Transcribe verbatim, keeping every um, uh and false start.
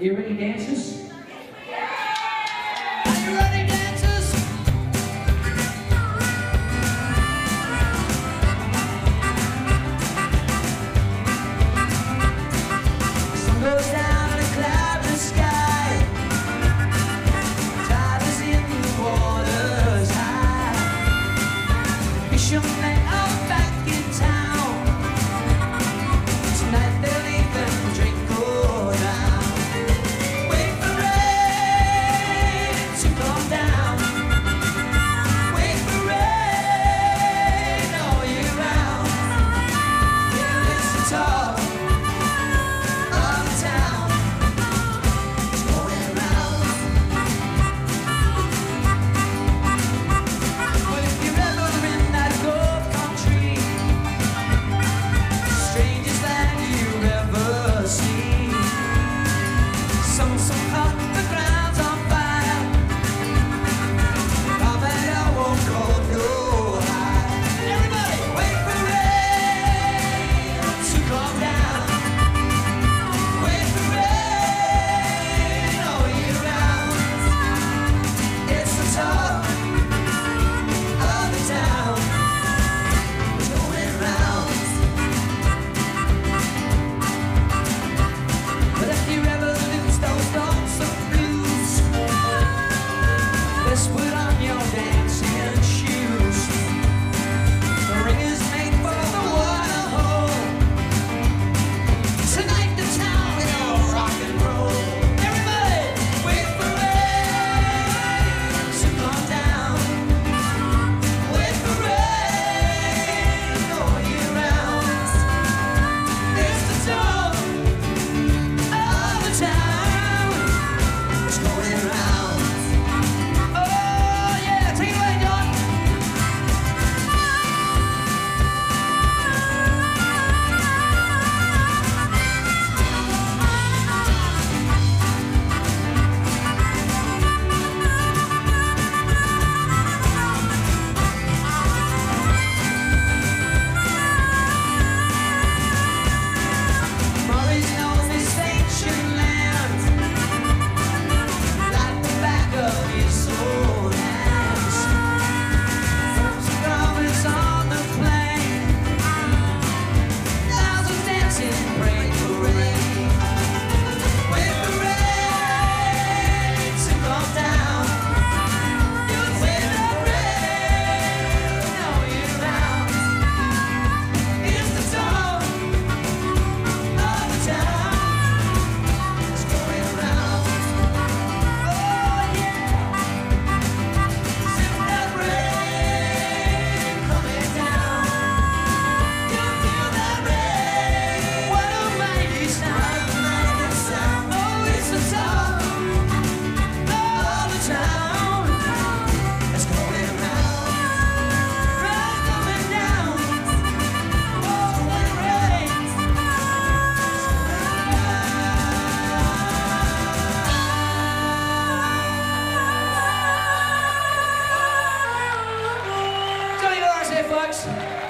Are you ready, dancers? Thanks.